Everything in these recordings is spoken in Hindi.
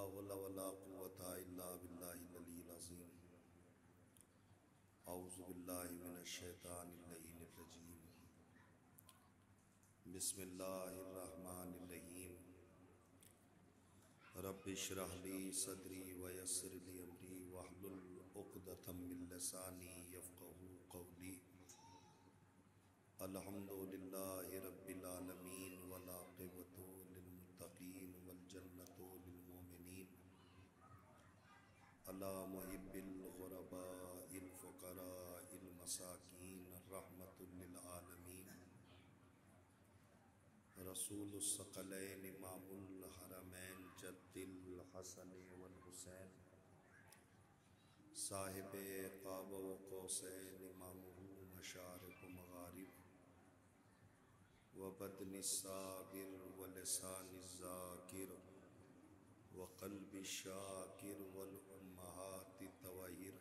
ला हौला वला कुव्वता इल्ला बिल्लाहिल अलिय्यिल अज़ीम। औज़ु बिल्लाहि मिनश शैतानिर रजीम। बिस्मिल्लाहिर रहमानिर रहीम। रब्बि इश्रह ली सदरी व यस्सिर ली अमरी वहलुल उक़दतम मिन लिसानी यफ़क़हू क़ौली। अल्हम्दुलिल्लाहि रब्बिल आलमीन वल आक़िबतु लिलमुत्तक़ीन वल जन्नतु लिल मोमिनीन। अला मुहिब्बिल ग़ुरबाइल फ़ुक़राइल मसाकीन रहमतुल लिल आलमीन। रसूलुस सकलैन इमामुल हरमैन जद्दिल हसन वल हुसैन। साहिबे क़ाब व क़ौसैन इमामुहु मशारिक़ व मग़ारिब व बदनि साबिर व लिसानि ज़ाकिर व क़ल्बि शाकिर वल उम्महाति तवाहिर।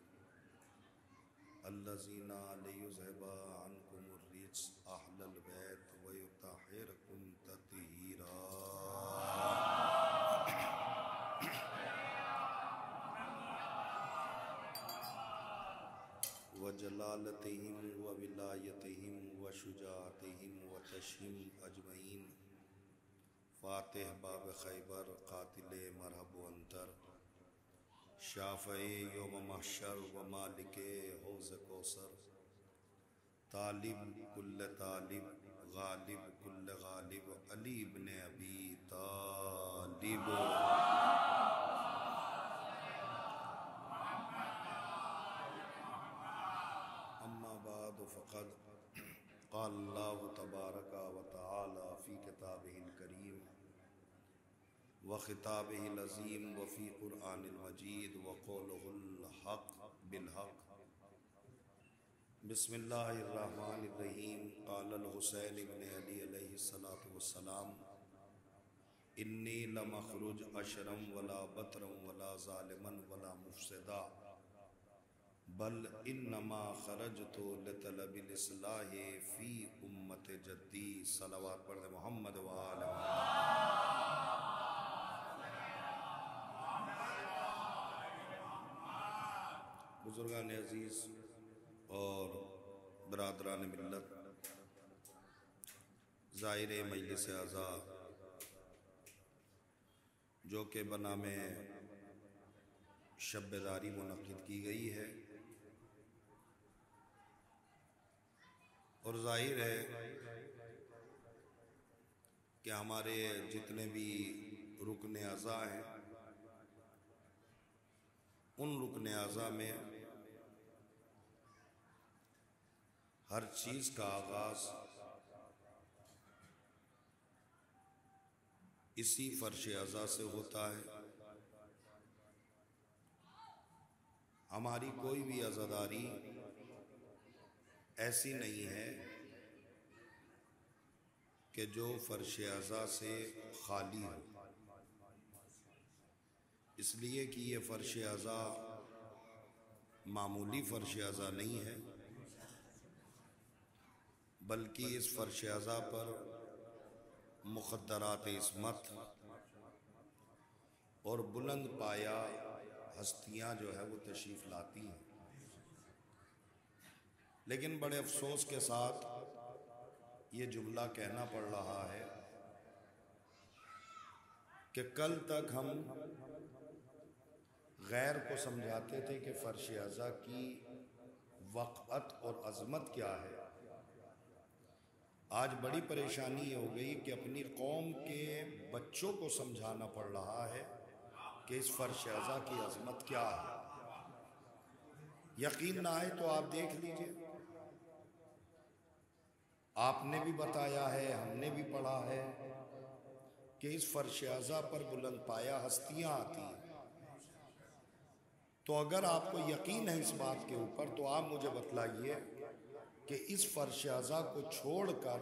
अल्लज़ीना लियुज़हिबा अन्कुमुर रिज्स अहलल बैत व युतहिरकुम तत्हीरा। व जलालतिहिम व विलायतिहिम व शुजाअतिहिम व तशहिम अजमईन। फ़ातिह बाब ख़ैबर क़ातिल मरहब व अंतर। शाफ़ई यौम महशर व मालिक हौज़ कौसर। तालिब कुल्ल तालिब गालिब कुल्ल गालिब अली इब्न अबी तालिब। अम्मा बाद फ़क़द क़ाल अल्लाहु तबारक व तआला फ़ी किताबिहिल करीम व ख़िताबिहिल अज़ीम व फ़ी क़ुरआनिल मजीद व क़ौलुहुल हक़ बिल हक़। बिस्मिल्लाहिर रहमानिर रहीम। क़ालल हुसैन इब्न अली अलैहिस्सलातु वस्सलाम इन्नी ला मखरुज अशरम वला बतरम वला ज़ालिमन वला मुफ़सिदा बल इन्नमा ख़रजतु लितलबिल इस्लाहि फ़ी उम्मति जद्दी। सलावत पढ़े मोहम्मद व आले मोहम्मद। बुज़ुर्गान अज़ीज़ और बरादरान मिल्लत, ज़ाहिर मजलिस आज़ा जो के बना में शब्बेदारी मुनक़्क़िद की गई है और ज़ाहिर है कि हमारे जितने भी रुकने आज़ा हैं उन रुकने आज़ा में हर चीज़ का आगाज़ इसी फ़र्श आज़ा से होता है। हमारी कोई भी आज़ादारी ऐसी नहीं है कि जो फ़र्श आज़ा से खाली हो, इसलिए कि ये फ़र्श आज़ा मामूली फ़र्श आज़ा नहीं है, बल्कि इस फ़र्श आज़ा पर मुक़द्दरात इस्मत और बुलंद पाया हस्तियाँ जो है वो तशरीफ़ लाती हैं। लेकिन बड़े अफ़सोस के साथ ये जुमला कहना पड़ रहा है कि कल तक हम गैर को समझाते थे कि फ़र्श आज़ा की वक़अत और अज़मत क्या है। आज बड़ी परेशानी ये हो गई कि अपनी कौम के बच्चों को समझाना पड़ रहा है कि इस फ़र्श आज़ा की अज़मत क्या है। यकीन ना आए तो आप देख लीजिए, आपने भी बताया है, हमने भी पढ़ा है कि इस फ़र्श आज़ा पर बुलंद पाया हस्तियाँ आती हैं। तो अगर आपको यकीन है इस बात के ऊपर तो आप मुझे बतलाइए कि इस फ़र्श आज़ा को छोड़कर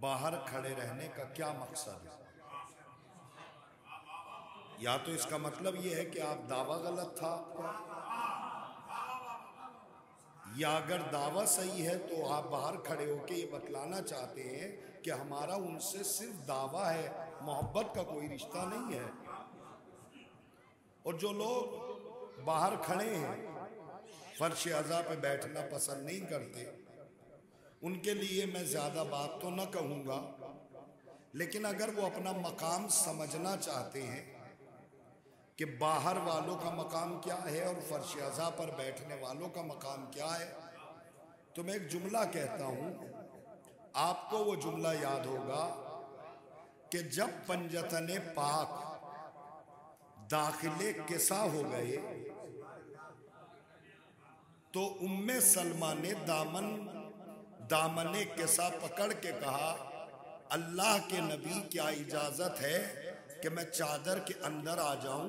बाहर खड़े रहने का क्या मकसद है। या तो इसका मतलब ये है कि आप दावा गलत था आपका, या अगर दावा सही है तो आप बाहर खड़े होकर ये बतलाना चाहते हैं कि हमारा उनसे सिर्फ दावा है, मोहब्बत का कोई रिश्ता नहीं है। और जो लोग बाहर खड़े हैं फर्श अज़ा पे बैठना पसंद नहीं करते उनके लिए मैं ज़्यादा बात तो न कहूँगा, लेकिन अगर वो अपना मकाम समझना चाहते हैं कि बाहर वालों का मकाम क्या है और फर्श अज़ा पर बैठने वालों का मकाम क्या है, तो मैं एक जुमला कहता हूँ, आपको वो जुमला याद होगा कि जब पंजतने पाक दाखिले किसा हो गए तो उम्मे सलमा ने दामने किसा पकड़ के कहा, अल्लाह के नबी क्या इजाजत है कि मैं चादर के अंदर आ जाऊं?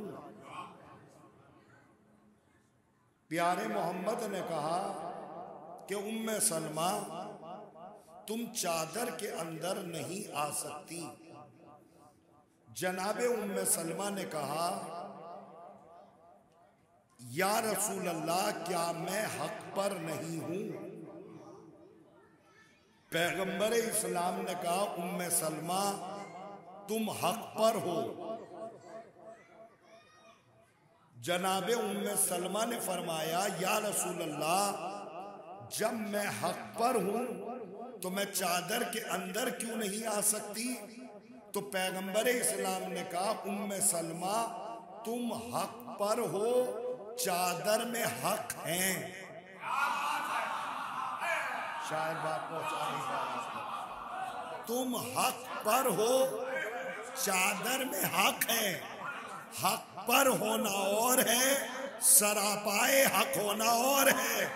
प्यारे मोहम्मद ने कहा कि उम्मे सलमा तुम चादर के अंदर नहीं आ सकती। जनाबे उम्मे सलमा ने कहा, या रसूल अल्लाह क्या मैं हक पर नहीं हूं? पैगंबरे इस्लाम ने कहा, उम्मे सलमा तुम हक पर हो। जनाबे उम्मे सलमा ने फरमाया, या रसूल अल्लाह जब मैं हक पर हूं तो मैं चादर के अंदर क्यों नहीं आ सकती? तो पैगंबर इस्लाम ने कहा, उम्मे सलमा तुम हक पर हो, चादर में हक है। शायद बात पहुंचाने, तुम हक पर हो, चादर में हक है। हक पर होना और है, सरापाए हक होना और है।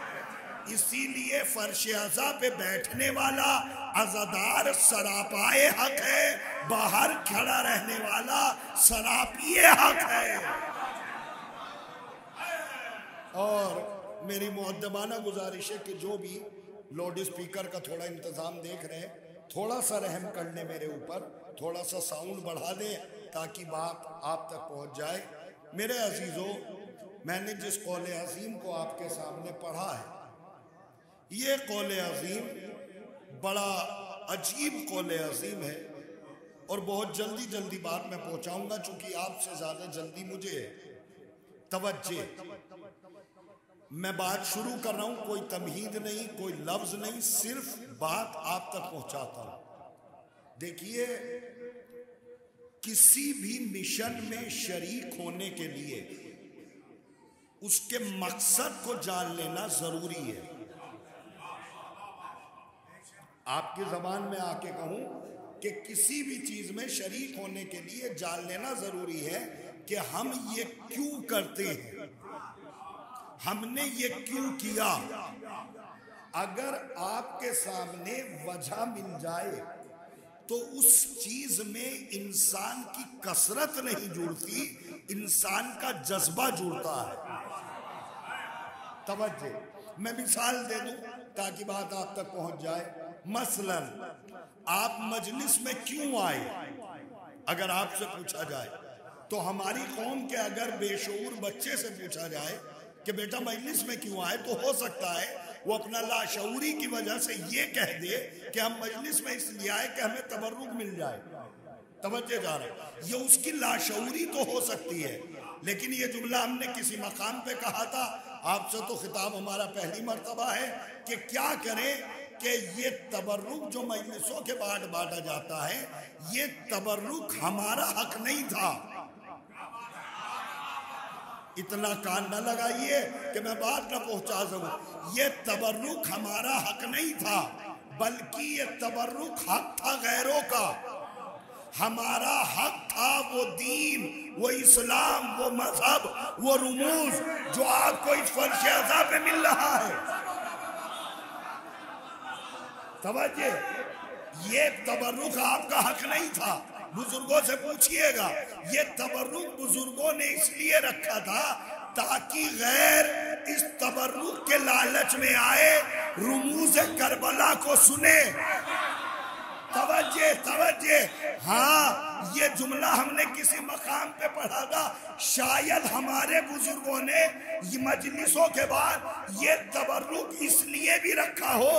इसीलिए फर्श अज़ा पे बैठने वाला अज़ादार सरापाए हक है, बाहर खड़ा रहने वाला सरापिए हक है। और मेरी मुद्दमाना गुजारिश है कि जो भी लाउड स्पीकर का थोड़ा इंतजाम देख रहे हैं, थोड़ा सा रहम कर लें मेरे ऊपर, थोड़ा सा साउंड बढ़ा दें ताकि बात आप तक पहुंच जाए। मेरे अजीजों, मैंने जिस कौल अजीम को आपके सामने पढ़ा है, ये कौल अजीम बड़ा अजीब कौल अजीम है और बहुत जल्दी जल्दी बात मैं पहुंचाऊंगा, चूंकि आपसे ज़्यादा जल्दी मुझे तवज्जे। मैं बात शुरू कर रहा हूं, कोई तमहीद नहीं, कोई लफ्ज़ नहीं, सिर्फ बात आप तक पहुंचाता हूं। देखिए, किसी भी मिशन में शरीक होने के लिए उसके मकसद को जान लेना ज़रूरी है। आपकी ज़बान में आके कहूं कि किसी भी चीज़ में शरीक होने के लिए जान लेना ज़रूरी है कि हम ये क्यों करते हैं, हमने ये क्यों किया। अगर आपके सामने वजह मिल जाए तो उस चीज़ में इंसान की कसरत नहीं जुड़ती, इंसान का जज्बा जुड़ता है। तवज्जो, मैं मिसाल दे दूं ताकि बात आप तक पहुंच जाए। मसलन, आप मजलिस में क्यों आए? अगर आपसे पूछा जाए तो हमारी कौम के अगर बेशऊर बच्चे से पूछा जाए कि बेटा मजलिस में क्यों आए, तो हो सकता है वो अपना लाशऊरी की वजह से ये कह दे कि हम मजलिस में इसलिए आए कि हमें तबर्रुक मिल जाए। तवज्जो जा रहा है, ये उसकी लाशऊरी तो हो सकती है, लेकिन ये जुमला हमने किसी मकाम पे कहा था। आपसे तो खिताब हमारा पहली मरतबा है कि क्या करें कि ये तबर्रुक जो मजलिसों के बाद बांटा जाता है, ये तबर्रुक हमारा हक नहीं था। इतना कान न लगाइए कि मैं बात न पहुंचा सकूं। ये तबर्रुक हमारा हक नहीं था, बल्कि ये तबर्रुक हक था गैरों का। हमारा हक था वो दीन, वो इस्लाम, वो मजहब, वो रुमूज जो आपको इस फर्श अज़ा पे मिल रहा है। समझिए, ये तबर्रुक आपका हक नहीं था। बुजुर्गों से पूछिएगा, ये तबर्रुक बुजुर्गों ने इसलिए रखा था ताकि गैर इस तबर्रुक के लालच में आए, रुमूज करबला को सुने। तवज्जे, तवज्जे। हाँ, ये जुमला हमने किसी मकाम पे पढ़ा था। शायद हमारे बुजुर्गों ने मजलिसों के बाद ये तबर्रुक इसलिए भी रखा हो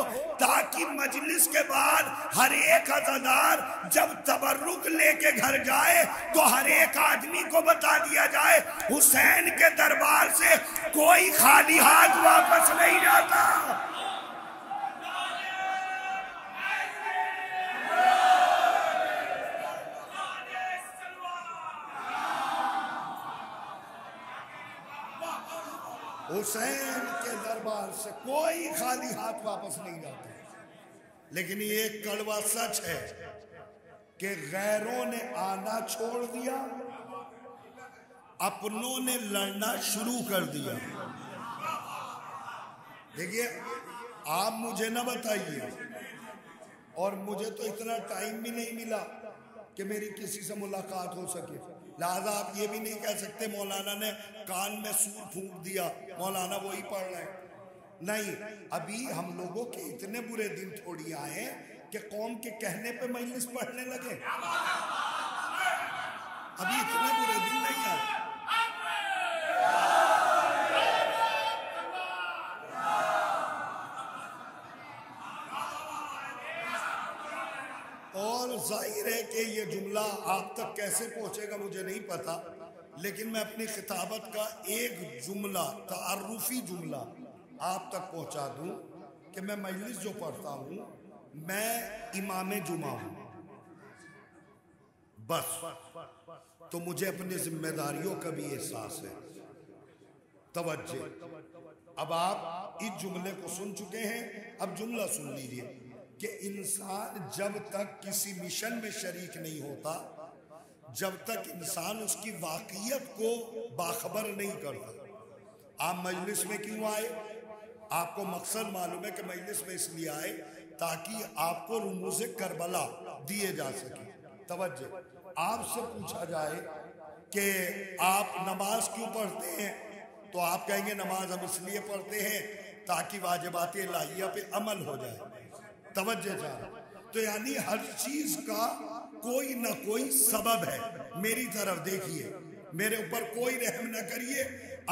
ताकि मजलिस के बाद हर एक अज़ादार जब तबर्रुक लेके घर जाए तो हर एक आदमी को बता दिया जाए हुसैन के दरबार से कोई खाली हाथ वापस नहीं जाता। हुसैन के दरबार से कोई खाली हाथ वापस नहीं जाता। लेकिन ये कड़वा सच है कि गैरों ने आना छोड़ दिया, अपनों ने लड़ना शुरू कर दिया। देखिए, आप मुझे ना बताइए, और मुझे तो इतना टाइम भी नहीं मिला कि मेरी किसी से मुलाकात हो सके, लिहाजा आप ये भी नहीं कह सकते मौलाना ने कान में सूर फूंक दिया, मौलाना वही पढ़ रहे हैं। नहीं, अभी हम लोगों के इतने बुरे दिन थोड़ी आए कि कौम के कहने पे मजलिस पढ़ने लगे। अभी इतने बुरे दिन नहीं आए। और जाहिर है कि ये जुमला आप तक कैसे पहुंचेगा मुझे नहीं पता, लेकिन मैं अपनी खिताबत का एक जुमला, तारुफी जुमला आप तक पहुंचा दूं कि मैं मजलिस जो पढ़ता हूं, मैं इमाम जुमा हूं। बस तो मुझे अपनी जिम्मेदारियों का भी एहसास है। तवज्जो, अब आप इस जुमले को सुन चुके हैं, अब जुमला सुन लीजिए कि इंसान जब तक किसी मिशन में शरीक नहीं होता, जब तक इंसान उसकी वाकियत को बाखबर नहीं करता। आप मजलिस में क्यों आए? आपको मकसद मालूम है कि मजलिस में इसलिए आए ताकि आपको रुमूज़े करबला दिए जा सके। तवज्जो, आपसे पूछा जाए कि आप नमाज क्यों पढ़ते हैं, तो आप कहेंगे नमाज हम इसलिए पढ़ते हैं ताकि वाजिबात इलाहिया पे अमल हो जाए। तवज्जो चाहे, तो यानी हर चीज का कोई ना कोई सबब है। मेरी तरफ देखिए, मेरे ऊपर कोई रहम न करिए,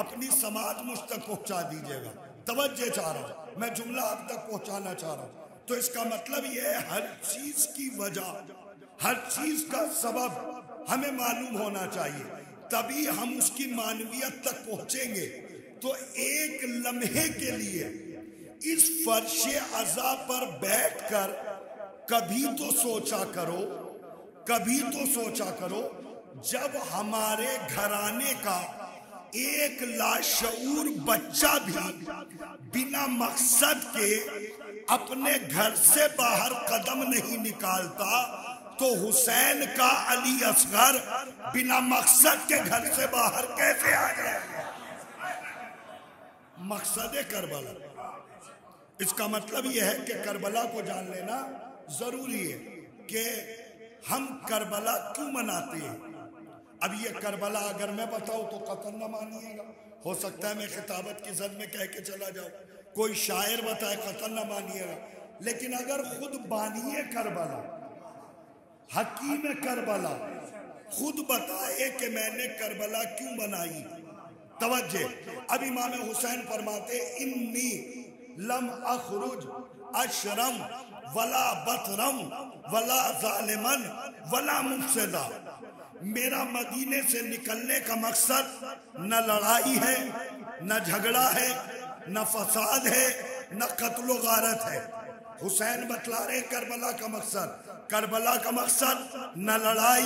अपनी समाज मुझ तक पहुंचा दीजिएगा। तवज्जो चाह रहा हूं, मैं जुमला आप तक पहुंचाना चाह रहा हूं। तो इसका मतलब यह है हर चीज की वजह, हर चीज का सबब हमें मालूम होना चाहिए, तभी हम उसकी मानवियत तक पहुंचेंगे। तो एक लम्हे के लिए इस फर्शे अज़ा पर बैठकर कभी तो सोचा करो, कभी तो सोचा करो, जब हमारे घराने का एक लाशऊर बच्चा भी बिना मकसद के अपने घर से बाहर कदम नहीं निकालता, तो हुसैन का अली असगर बिना मकसद के घर से बाहर कैसे आ जाएगा? मकसद करबला। इसका मतलब यह है कि करबला को जान लेना जरूरी है कि हम करबला क्यों मनाते हैं। अब ये करबला अगर मैं बताऊं तो कतन न मानिएगा, हो सकता है मैं खिताबत की जद में कह के चला जाऊं, कोई शायर बताए कतन न मानिएगा, लेकिन अगर खुद बानिए करबला, हकीम करबला खुद बताए कि मैंने करबला क्यों बनाई। तवज्जो, अब इमाम हुसैन फरमाते इन्नी लम अखरुज अशरम वला बतरम वला जालिमन वला मुफसदा। मेरा मदीने से निकलने का मकसद न लड़ाई है, न झगड़ा है, न फसाद है, न कत्लो गारत है। हुसैन बतला रहे करबला का मकसद। करबला का मकसद न लड़ाई,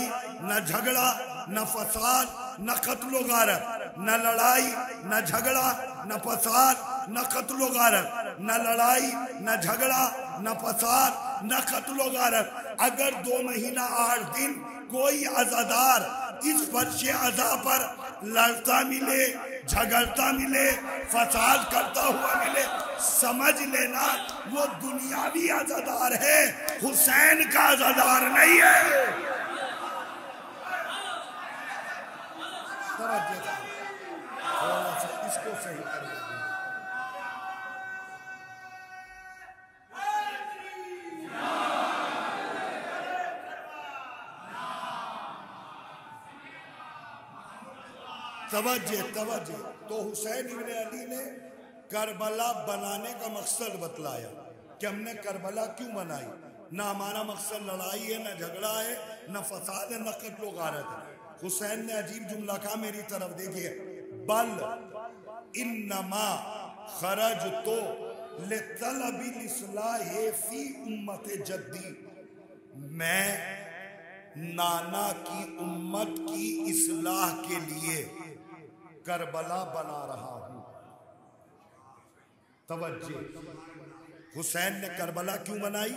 न झगड़ा, न फसाद, न कत्लो गारत। न लड़ाई, न झगड़ा, न फसाद, न कत्लो गारत। न लड़ाई, न झगड़ा, न फसाद, न कत्लो गारत। अगर 2 महीना 8 दिन कोई अज़ादार इस फर्श अज़ा पर लड़ता मिले, झगड़ता मिले, फसाद करता हुआ मिले, समझ लेना वो दुनियावी अज़ादार है, हुसैन का अज़ादार नहीं है। इसको सही करें। तवज्जे तो हुसैन इब्न अली ने करबला बनाने का मकसद बतलाया कि हमने करबला क्यों बनाई। ना हमारा मकसद लड़ाई है, ना झगड़ा है, ना फसाद है, ना कत्लो गारत है। हुसैन ने अजीब जुमला कहा, मेरी तरफ देखिए, बल इन्नमा खरज तो ले तलबिल इस्लाह फी उम्मत जद्दी, मैं नाना की उम्मत की इस्लाह के लिए करबला बना रहा हूं। तवज्जो, हुसैन ने करबला क्यों बनाई?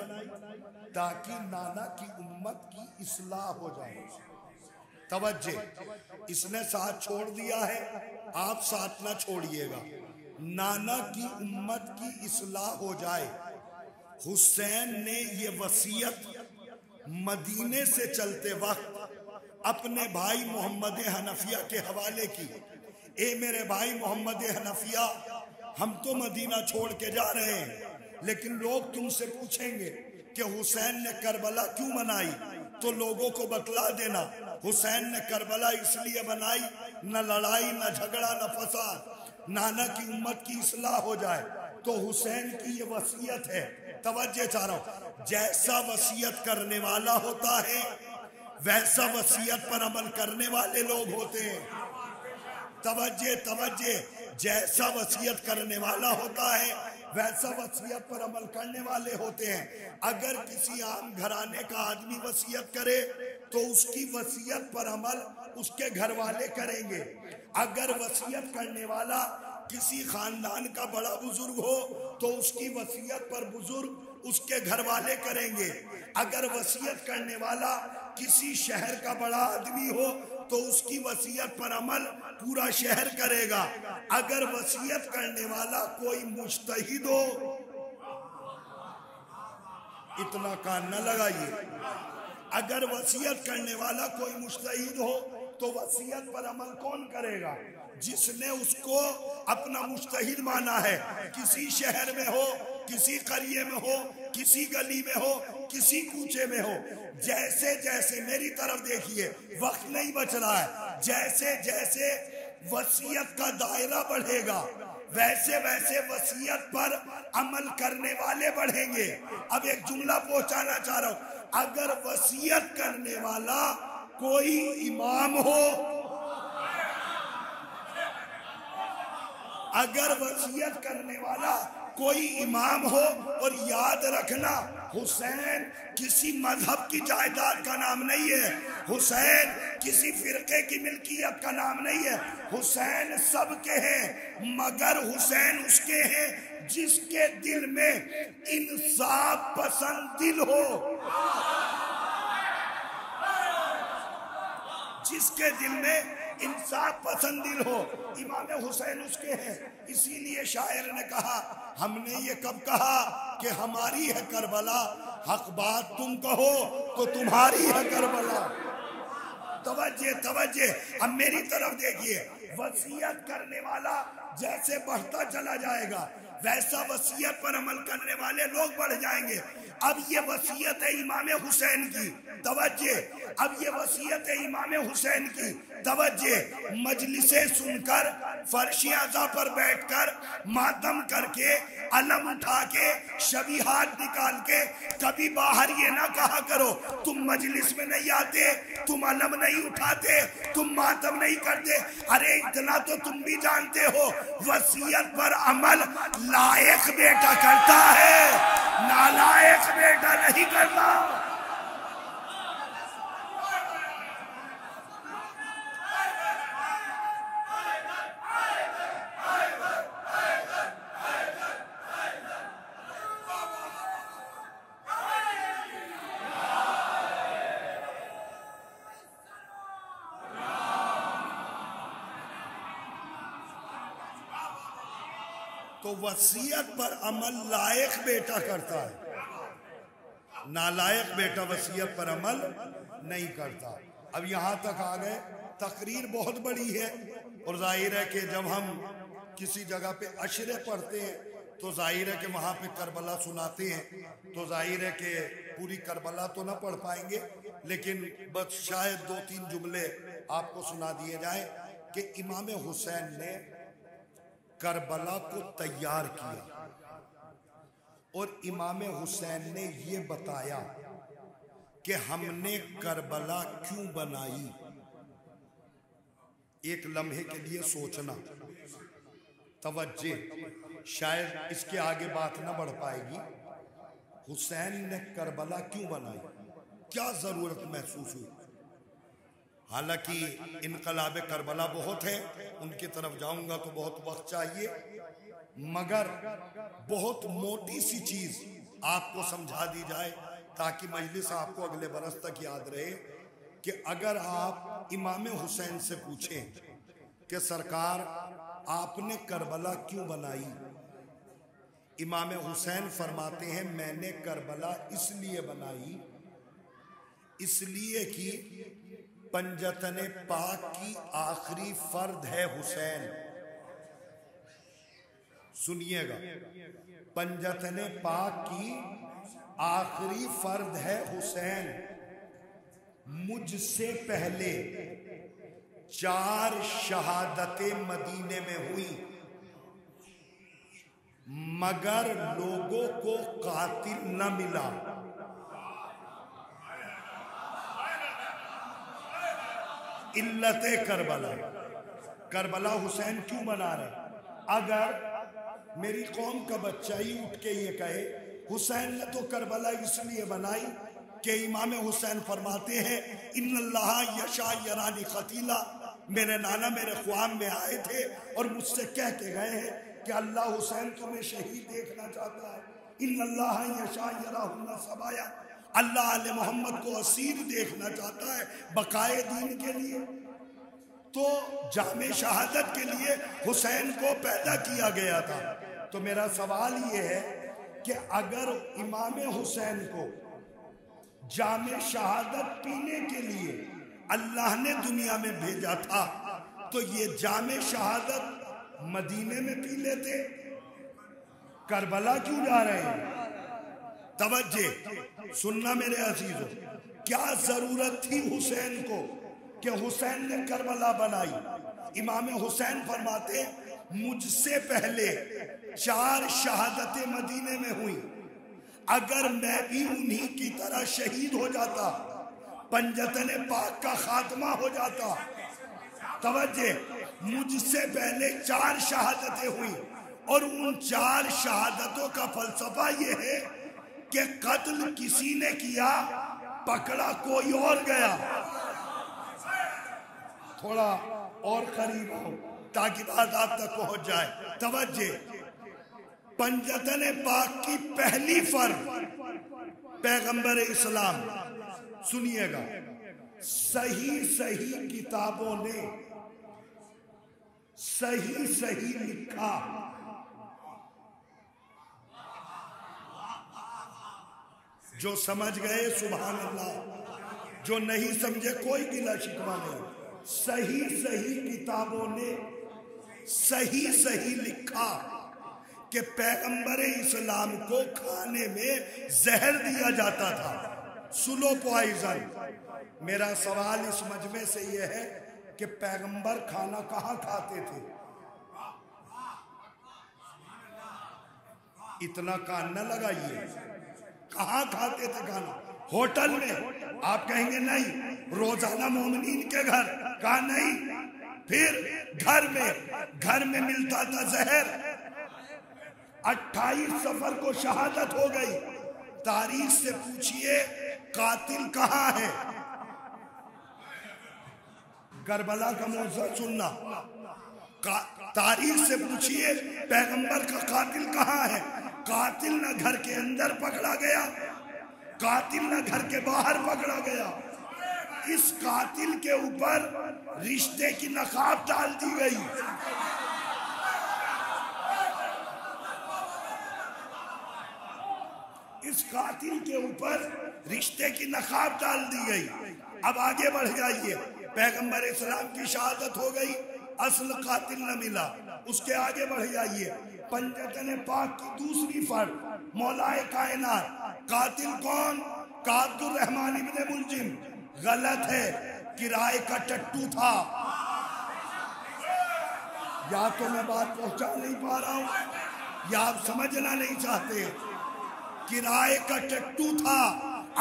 ताकि नाना की उम्मत की इस्लाह हो जाए। तवज्जो, इसने साथ छोड़ दिया है, आप साथ ना छोड़िएगा, नाना की उम्मत की इस्लाह हो जाए। हुसैन ने ये वसीयत मदीने से चलते वक्त अपने भाई मोहम्मद हनफिया के हवाले की। ए मेरे भाई मोहम्मद हनफिया, हम तो मदीना छोड़ के जा रहे हैं, लेकिन लोग तुमसे पूछेंगे कि हुसैन ने करबला क्यों बनाई, तो लोगों को बतला देना हुसैन ने करबला इसलिए बनाई, न लड़ाई, न झगड़ा, न फसाद, नाना की उम्मत की इस्लाह हो जाए। तो हुसैन की ये वसीयत है। तवज्जो चाह रहा हूं, जैसा वसीयत करने वाला होता है वैसा वसीयत पर अमल करने वाले लोग होते हैं। तवज्जो तवज्जो, जैसा वसीयत करने वाला होता है वैसा वसीयत पर अमल करने वाले होते हैं। अगर किसी आम घराने का आदमी वसीयत करे तो उसकी वसीयत पर अमल उसके घर वाले करेंगे। अगर वसीयत करने वाला किसी खानदान का बड़ा बुजुर्ग हो तो उसकी वसीयत पर बुजुर्ग उसके घर वाले करेंगे। अगर वसीयत करने वाला किसी शहर का बड़ा आदमी हो तो उसकी वसीयत पर अमल पूरा शहर करेगा। अगर वसीयत करने वाला कोई मुज्तहिद हो, इतना कान न लगाइए, अगर वसीयत करने वाला कोई मुज्तहिद हो तो वसीयत पर अमल कौन करेगा? जिसने उसको अपना मुज्तहिद माना है। किसी शहर में हो, किसी करिए में हो, किसी गली में हो, किसी कूचे में हो, जैसे जैसे, मेरी तरफ देखिए, वक्त नहीं बच रहा है, जैसे जैसे वसीयत का दायरा बढ़ेगा वैसे वैसे वसीयत पर अमल करने वाले बढ़ेंगे। अब एक जुमला पहुंचाना चाह रहा हूं, अगर वसीयत करने वाला कोई इमाम हो, अगर वसीयत करने वाला कोई इमाम हो, और याद रखना हुसैन किसी मजहब की जायदाद का नाम नहीं है, हुसैन किसी फिरके की मिल्कियत का नाम नहीं है, हुसैन सबके हैं, मगर हुसैन उसके हैं जिसके दिल में इंसाफ पसंद दिल हो, जिसके दिल में इंसाफ पसंद दिल हो। इमाम हुसैन उसके हैं। इसीलिए शायर ने कहा, हमने ये कब कहा कि हमारी है करबला, हक बात तुम कहो तो तुम्हारी है करबला। तवज्जे तवज्जे, अब मेरी तरफ देखिए, वसीयत करने वाला जैसे बढ़ता चला जाएगा वैसा वसीयत पर अमल करने वाले लोग बढ़ जाएंगे। अब ये वसीयत है इमाम हुसैन की। तवज्जे, अब ये वसीयत है इमाम हुसैन की। तवज्जे, मजलिसें सुनकर, फर्श आज़ा पर बैठकर, मातम करके, अलम उठा के, शबीहात निकाल के कभी बाहर ये ना कहा करो तुम मजलिस में नहीं आते, तुम अलम नहीं उठाते, तुम मातम नहीं करते। अरे इतना तो तुम भी जानते हो, वसीयत पर अमल लायक बेटा करता है, नालायक बेटा नहीं करता। तो वसीयत पर अमल लायक बेटा करता है, नालायक बेटा वसीयत पर अमल नहीं करता। अब यहाँ तक आ गए, तकरीर बहुत बड़ी है, और जाहिर है कि जब हम किसी जगह पे अशरे पढ़ते हैं तो जाहिर है कि वहाँ पे करबला सुनाते हैं, तो जाहिर है कि पूरी करबला तो ना पढ़ पाएंगे, लेकिन बस शायद 2-3 जुमले आपको सुना दिए जाए कि इमाम हुसैन ने करबला को तैयार किया और इमाम हुसैन ने ये बताया कि हमने करबला क्यों बनाई। एक लम्हे के लिए सोचना, तवज्जे, शायद इसके आगे बात ना बढ़ पाएगी। हुसैन ने करबला क्यों बनाई, क्या जरूरत महसूस हुई? हालांकि इनकलाब करबला बहुत है, उनकी तरफ जाऊंगा तो बहुत वक्त चाहिए, मगर बहुत मोटी सी चीज आपको समझा दी जाए ताकि मजलिस आपको अगले बरस तक याद रहे कि अगर आप इमाम हुसैन से पूछें कि सरकार आपने करबला क्यों बनाई, इमाम हुसैन फरमाते हैं मैंने करबला इसलिए बनाई इसलिए कि पंजतन पाक की आखिरी फर्द है हुसैन। सुनिएगा, पंजतन पाक की आखिरी फर्द है हुसैन। मुझसे पहले 4 शहादतें मदीने में हुई मगर लोगों को कातिल न मिला। इल्लत करबला, करबला हुसैन क्यों मना रहे? अगर मेरी कौम का बच्चा ही उठ के ये कहे हुसैन ने तो करबला इसलिए बनाई कि इमाम हुसैन फरमाते हैं इन्नल्लाहा यशा यरानी कतीला, मेरे नाना मेरे ख्वाब में आए थे और मुझसे कह के गए हैं कि अल्लाह हुसैन तुम्हें शहीद देखना चाहता है, इन्नल्लाहा यशा यराहुन्ना सबाया, अल्लाह आले मोहम्मद को असीर देखना चाहता है बकाए दीन के लिए, तो जामे शहादत के लिए हुसैन को पैदा किया गया था। तो मेरा सवाल ये है कि अगर इमाम हुसैन को जामे शहादत पीने के लिए अल्लाह ने दुनिया में भेजा था तो ये जामे शहादत मदीने में पी लेते, करबला क्यों जा रहे हैं? तवज्जे सुनना मेरे अजीजों, क्या जरूरत थी हुसैन को कि हुसैन ने करबला बनाई? इमाम हुसैन फरमाते मुझसे पहले 4 शहादतें मदीने में हुई, अगर मैं भी उन्हीं की तरह शहीद हो जाता पंजतन पाक का खात्मा हो जाता। तवज्जे, मुझसे पहले 4 शहादतें हुई और उन 4 शहादतों का फलसफा यह है कि कत्ल किसी ने किया पकड़ा कोई और गया। थोड़ा और करीब हो ताकि बात आप तक पहुंच जाए। तवज्जे, पंजतन पाक की पहली फर्ज पैगंबर इस्लाम, सुनिएगा, सही सही किताबों ने सही सही लिखा। जो समझ गए सुभान अल्लाह, जो नहीं समझे कोई गिला शिकवा नहीं। सही सही किताबों ने सही सही लिखा कि पैगंबर इस्लाम को खाने में जहर दिया जाता था, स्लो पॉइजन। मेरा सवाल इस मजमे से यह है कि पैगंबर खाना कहाँ खाते थे? इतना कान न लगाइए, कहाँ खाते थे खाना? होटल में? आप कहेंगे नहीं, रोजाना मोमिनीन के घर? कहा नहीं, फिर घर में मिलता था जहर। 28 सफर को शहादत हो गई। तारीख से पूछिए कातिल कहाँ है? करबला का मौजूदा सुनना, तारीख से पूछिए पैगंबर का कातिल कहाँ है? कातिल ना घर के अंदर पकड़ा गया, कातिल ना घर के बाहर पकड़ा गया। इस कातिल के ऊपर रिश्ते की नकाब डाल दी गई। इस कातिल के ऊपर रिश्ते की नकाब डाल दी गई। अब आगे बढ़ जाइए, पैगंबर इस्लाम की शहादत हो गई, असल कातिल न मिला। उसके आगे बढ़ जाइए, पंजतन पाक की दूसरी फर्द मौलाए कायनात, कातिल कौन? का अब्दुल रहमान इब्न मुलजिम, गलत है, किराए का टट्टू था। या तो मैं बात पहुंचा नहीं पा रहा हूं या आप समझना नहीं चाहते। किराए का टट्टू था,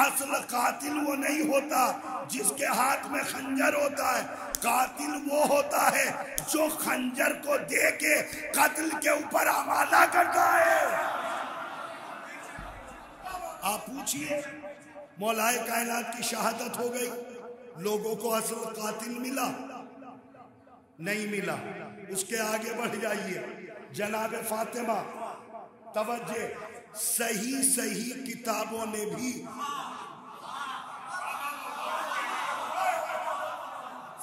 असल कातिल वो नहीं होता जिसके हाथ में खंजर होता है, कातिल वो होता है जो खंजर को दे के कत्ल के ऊपर आमादा करता है। आप पूछिए, मौलाए कायनात की शहादत हो गई, लोगों को असल कातिल मिला नहीं मिला? उसके आगे बढ़ जाइए। जनाब फातिमा तवज्जे, सही सही किताबों ने भी,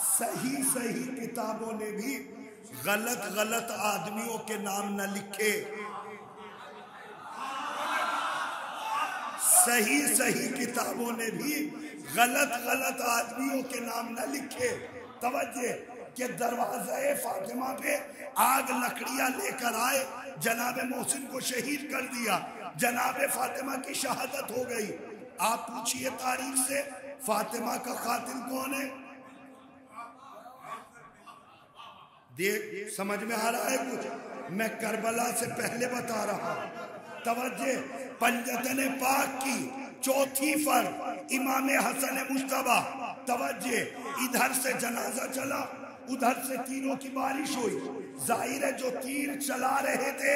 सही सही किताबों ने भी गलत गलत आदमियों के नाम न लिखे। सही सही किताबों ने भी गलत गलत आदमियों के नाम न लिखे। तवज्जे के दरवाजे फातिमा पे आग लकड़ियां लेकर आए, जनाब मोहसिन को शहीद कर दिया, जनाब फातिमा की शहादत हो गई। आप पूछिए तारीख से फातिमा का कातिल कौन है? देख समझ में आ रहा है कुछ? मैं करबला से पहले बता रहा हूं। तवज्जे, पंजतन पाक की चौथी फर्ज इमाम हसन मुश्तबा। तवज्जे, इधर से जनाजा चला, उधर से तीरों की बारिश हुई। जाहिर है जो तीर चला रहे थे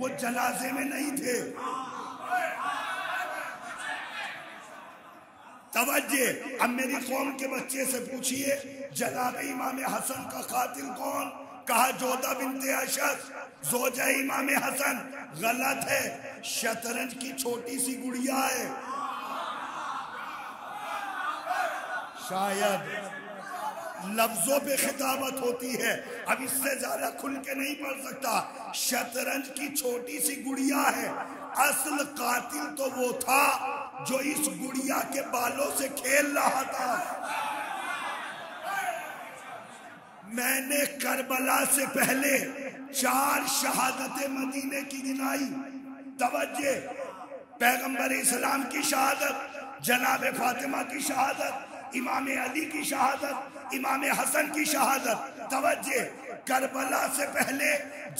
वो जनाजे में नहीं थे। तवज्जे, अब मेरी कौम के बच्चे से पूछिए जनाब इमाम हसन का कातिल कौन? कहा जोधा बिनते अशद, जोजा इमाम हसन। गलत है, शतरंज की छोटी सी गुड़िया है। शायद लफ्जों पे खिताबत होती है, अब इससे ज्यादा खुल के नहीं पढ़ सकता। शतरंज की छोटी सी गुड़िया है। असल कातिल तो वो था जो इस गुड़िया के बालों से खेल रहा था। मैंने करबला से पहले 4 शहादतें मदीने की गिनाई। तवज्जे, पैगंबर इस्लाम की शहादत, जनाब फातिमा की शहादत, इमाम अली की शहादत, इमाम हसन की शहादत। तवज्जे, करबला से पहले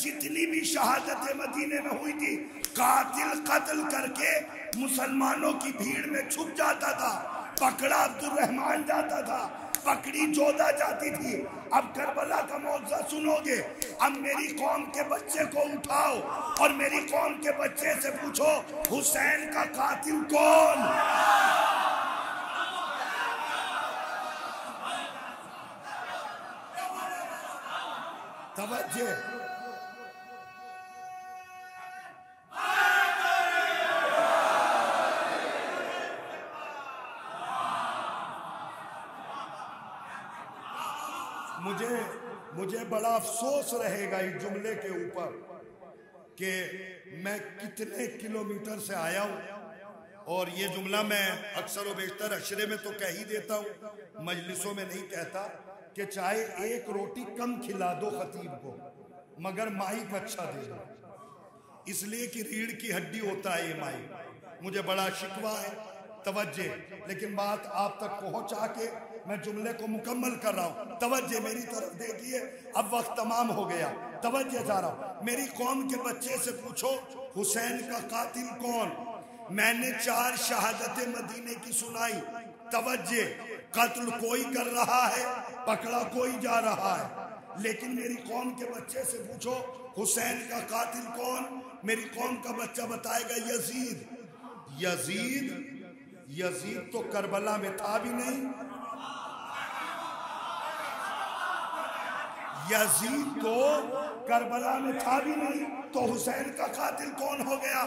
जितनी भी शहादतें मदीने में हुई थी, कातिल कत्ल करके मुसलमानों की भीड़ में छुप जाता था। पकड़ा अब्दुल रहमान जाता था, पकड़ी जोधा जाती थी। अब करबला का मौजा सुनोगे। अब मेरी कौम के बच्चे को उठाओ और मेरी कौम के बच्चे से पूछो हुसैन का कातिल कौन? तवज्जे, मुझे बड़ा अफसोस रहेगा इस जुमले के ऊपर कि मैं कितने किलोमीटर से आया हूं, और ये जुमला मैं अक्सर व बेशतर अशरे में तो कह ही देता हूं, मजलिसों में नहीं कहता कि चाहे एक रोटी कम खिला दो खतीब को, मगर माइक अच्छा दे दो, इसलिए कि रीढ़ की हड्डी होता है ये माइक। मुझे बड़ा शिकवा है। तवज्जे, लेकिन बात आप तक पहुंचा के मैं जुमले को मुकम्मल कर रहा हूँ। तवज्जे, मेरी तरफ देखिए, अब वक्त तमाम हो गया। तवज्जे जा रहा हूँ, मेरी कौम के बच्चे से पूछो हुसैन का कातिल कौन? मैंने 4 शहादतें मदीने की सुनाई। तवज्जे, कत्ल कोई कर रहा है, पकड़ा कोई जा रहा है, लेकिन मेरी कौम के बच्चे से पूछो हुसैन का कातिल कौन? मेरी कौम का बच्चा बताएगा यजीद। यजीद? यजीद तो करबला में था भी नहीं। यजीद तो करबला में था भी नहीं, तो हुसैन का कातिल कौन हो गया?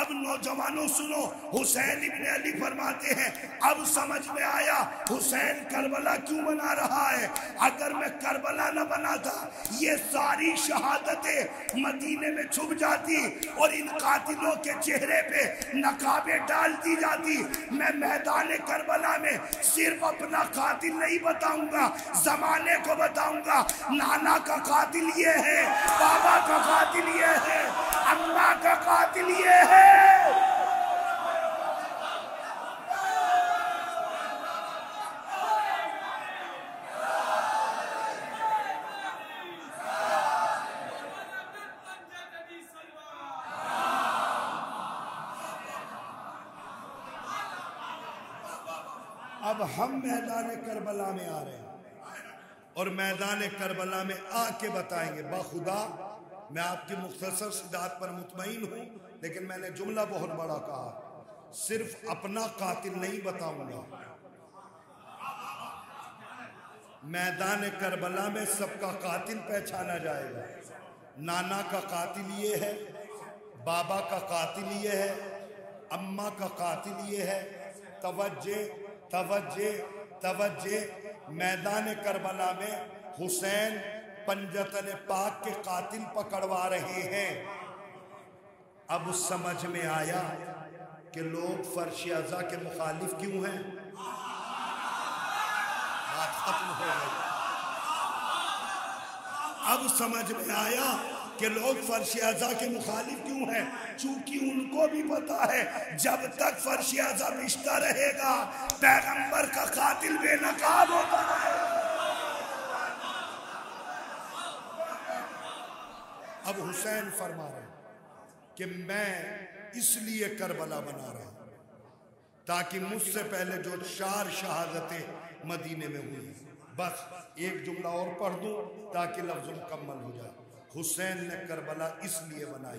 अब नौजवानों सुनो, हुसैन इब्न अली फरमाते हैं अब समझ में आया हुसैन करबला क्यों बना रहा है। अगर मैं करबला न बनाता ये सारी शहादतें मदीने में छुप जाती और इन कातिलों के चेहरे पे नकाबे डाल दी जाती। मैं मैदान करबला में सिर्फ अपना कातिल नहीं बताऊंगा, जमाने को बताऊंगा। नाना का कातिल ये है, बाबा का कातिल ये है, अम्मा का कातिल ये है। अब हम मैदान करबला में आ रहे हैं और मैदान करबला में आके बताएंगे। बाखुदा मैं आपकी मुख्तसर सिद्धांत पर मुतमईन हूँ, लेकिन मैंने जुमला बहुत बड़ा कहा, सिर्फ अपना कातिल नहीं बताऊंगा, मैदान करबला में सबका कातिल पहचाना जाएगा। नाना का कातिल ये है, बाबा का कातिल ये है, अम्मा का कातिल ये है। तवज्जे तवज्जे तवज्जे, मैदान करबला में हुसैन पंजतन पाक के कातिल पकड़वा रहे हैं। अब समझ में आया कि लोग फर्श अज़ा के मुखालिफ क्यों हैं। बात खत्म हो गई। अब समझ में आया कि लोग फर्श अज़ा के मुखालिफ क्यों हैं, चूंकि उनको भी पता है जब तक फर्श अज़ा मिश्ता रहेगा पैगंबर का कातिल बेनकाब होता है। अब हुसैन फरमा रहे हैं कि मैं इसलिए करबला बना रहा हूं ताकि मुझसे पहले जो चार शहादतें मदीने में हुई, बस एक जुमला और पढ़ दूं ताकि लफ्ज मुकम्मल हो जाए। हुसैन ने करबला इसलिए बनाई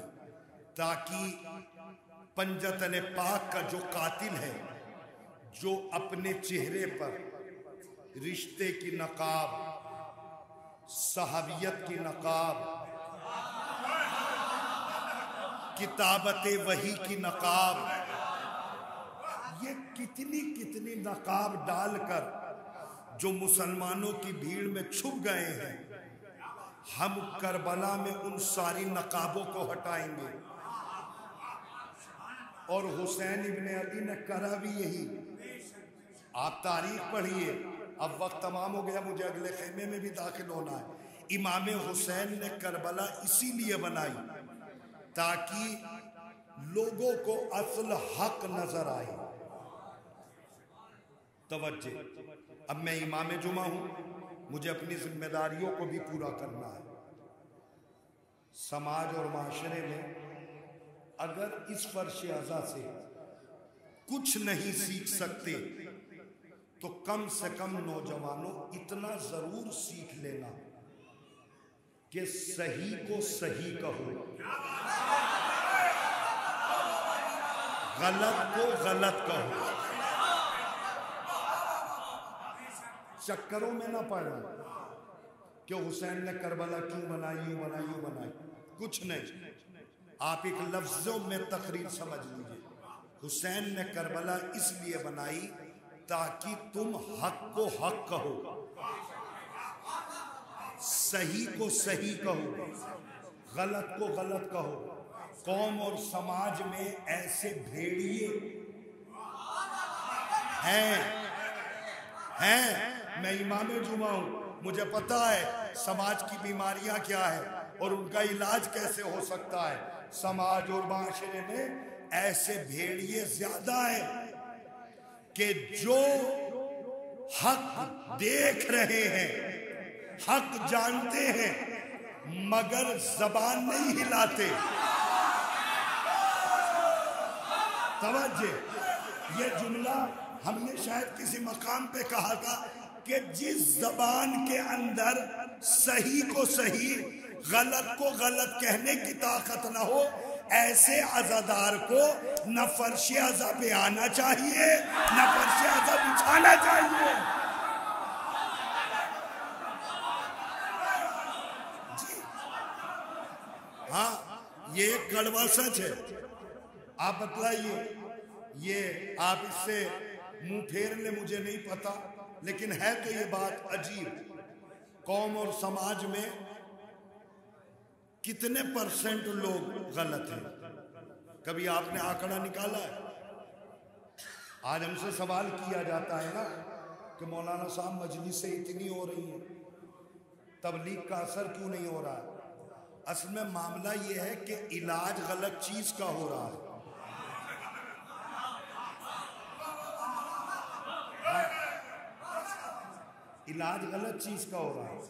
ताकि पंजतन पाक का जो कातिल है, जो अपने चेहरे पर रिश्ते की नकाब, सहावियत की नकाब, किताबते वही की नकाब, ये कितनी कितनी नकाब डालकर जो मुसलमानों की भीड़ में छुप गए हैं, हम करबला में उन सारी नकाबों को हटाएंगे। और हुसैन इब्ने अली ने करा भी यही। आप तारीख पढ़िए, अब वक्त तमाम हो गया, मुझे अगले खेमे में भी दाखिल होना है। इमाम हुसैन ने करबला इसीलिए बनाई ताकि लोगों को असल हक नजर आए। तवज्जे, अब मैं इमाम जुमा हूं, मुझे अपनी जिम्मेदारियों को भी पूरा करना है। समाज और माशरे में अगर इस फर्श अज़ा से कुछ नहीं सीख सकते तो कम से कम नौजवानों इतना जरूर सीख लेना कि सही को सही कहो, गलत को गलत कहो, चक्करों में ना पड़ा कि हुसैन ने करबला क्यों बनाई, यूं बनाई, यूं बनाई। कुछ नहीं, आप एक लफ्जों में तकरीर समझ लीजिए। हुसैन ने करबला इसलिए बनाई ताकि तुम हक को हक कहो, सही को सही कहो, गलत को गलत कहो। कौम और समाज में ऐसे भेड़िए हैं। मैं इमाम जुमा हूँ, मुझे पता है समाज की बीमारियां क्या है और उनका इलाज कैसे हो सकता है। समाज और माशरे में ऐसे भेड़िए ज्यादा है कि जो हक देख रहे हैं, हक जानते हैं, मगर जबान नहीं हिलाते। तवज्जे, ये जुमला हमने शायद किसी मकाम पे कहा था कि जिस जबान के अंदर सही को सही, गलत को गलत कहने की ताकत ना हो, ऐसे अज़ादार को न फर्श अज़ा पे आना चाहिए, न फर्श अज़ा बिछाना चाहिए। जी हाँ, ये एक कड़वा सच है। आप बतलाइए, ये आप इससे मुंह फेर ले, मुझे नहीं पता, लेकिन है तो ये बात अजीब। कौम और समाज में कितने परसेंट लोग गलत हैं, कभी आपने आंकड़ा निकाला है? आज हमसे सवाल किया जाता है ना कि मौलाना साहब मजलिस से इतनी हो रही है, तबलीग का असर क्यों नहीं हो रहा है? असल में मामला ये है कि इलाज गलत चीज का हो रहा है। इलाज गलत चीज का हो रहा है।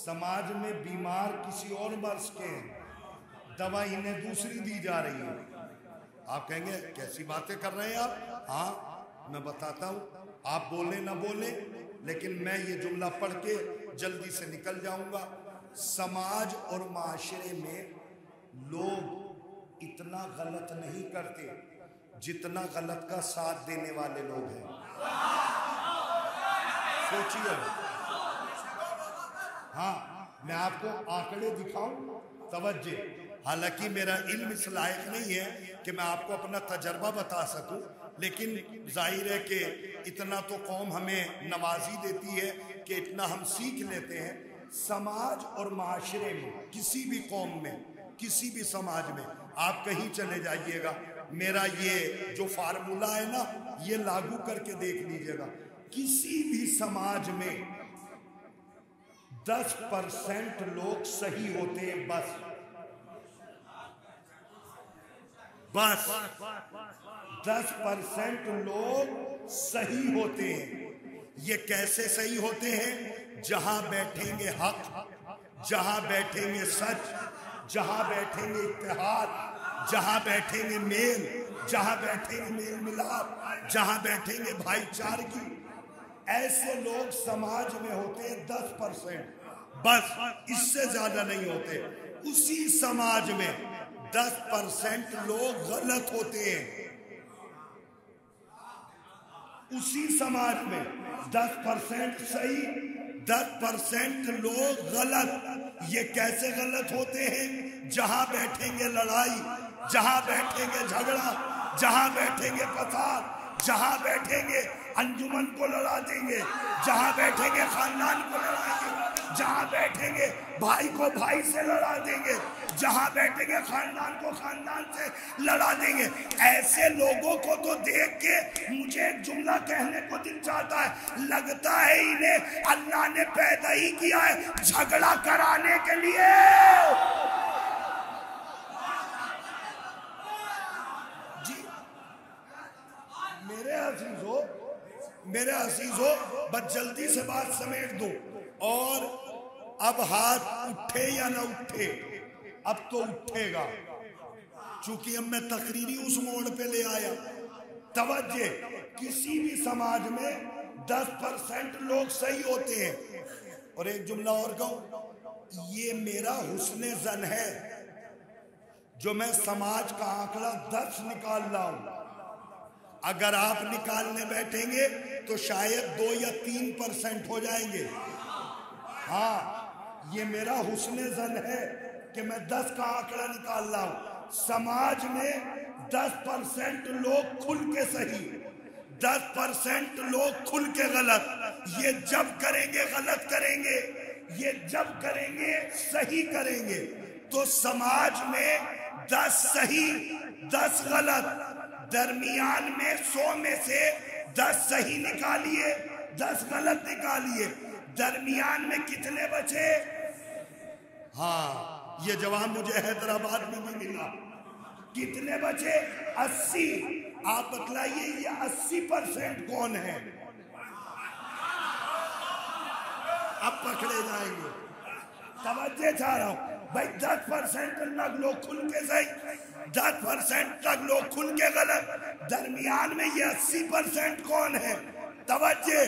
समाज में बीमार किसी और मर्ज के हैं, दवा इन्हें दूसरी दी जा रही है। आप कहेंगे कैसी बातें कर रहे हैं आप? हाँ, मैं बताता हूँ, आप बोले ना बोले, लेकिन मैं ये जुमला पढ़ के जल्दी से निकल जाऊंगा। समाज और माशरे में लोग इतना गलत नहीं करते जितना गलत का साथ देने वाले लोग हैं। सोचिए। हाँ, मैं आपको आंकड़े दिखाऊं, तवज्जे। हालांकि मेरा इल्म इस लायक नहीं है कि मैं आपको अपना तजर्बा बता सकूं, लेकिन जाहिर है कि इतना तो कौम हमें नवाजी देती है कि इतना हम सीख लेते हैं। समाज और माशरे में, किसी भी कौम में, किसी भी समाज में आप कहीं चले जाइएगा, मेरा ये जो फार्मूला है ना, ये लागू करके देख लीजिएगा। किसी भी समाज में 10% लोग सही होते हैं, बस 10% लोग सही होते हैं। ये कैसे सही होते हैं? जहां बैठेंगे हक, जहां बैठेंगे सच, जहां बैठेंगे इत्तेहाद, जहां बैठेंगे मेल, जहां बैठेंगे मेल मिलाप, जहां बैठेंगे भाईचारगी, ऐसे लोग समाज में होते हैं 10%, बस, इससे ज्यादा नहीं होते। उसी समाज में 10% लोग गलत होते हैं। उसी समाज में 10% सही, 10% लोग गलत। ये कैसे गलत होते हैं? जहां बैठेंगे लड़ाई, जहां बैठेंगे झगड़ा, जहां बैठेंगे फसाद, जहां बैठेंगे अंजुमन को लड़ा देंगे, जहां बैठेंगे खानदान को लड़ाएंगे, जहां बैठेंगे भाई को भाई से लड़ा देंगे, जहां बैठेंगे खानदान को खानदान से लड़ा देंगे। ऐसे लोगों को तो देख के मुझे एक जुमला कहने को दिल चाहता है, लगता है इन्हें अल्लाह ने पैदा ही किया है झगड़ा कराने के लिए। जी मेरे अजीजों, बस जल्दी से बात समेट दो। और अब हाथ उठे या ना उठे, अब तो उठेगा, चूंकि अब मैं तकरीरी उस मोड़ पे ले आया। तवज्जे, किसी भी समाज में 10% लोग सही होते हैं। और एक जुमला और कहूं, ये मेरा हुस्ने जन है जो मैं समाज का आंकड़ा 10 निकाल रहा हूं। अगर आप निकालने बैठेंगे तो शायद 2 या 3% हो जाएंगे। हाँ, ये मेरा हुस्ने जन है कि मैं 10 का आंकड़ा निकाल रहा हूं। समाज में 10% लोग खुल के सही, 10% लोग खुल के गलत। ये जब करेंगे गलत करेंगे, ये जब करेंगे सही करेंगे। तो समाज में 10 सही 10 गलत, दरमियान में 100 में से 10 सही निकालिए 10 गलत निकालिए, दरमियान में कितने बचे? हाँ, ये जवाब मुझे हैदराबाद में भी मिला। कितने बचे? 80। आप बतलाइए ये 80% कौन है? अब पकड़े जाएंगे। तवज्जो चाह रहा हूं भाई, 10% तक लोग खुल के सही, 10% तक लोग खुल के गलत, दरमियान में ये 80% कौन है? तवज्जे,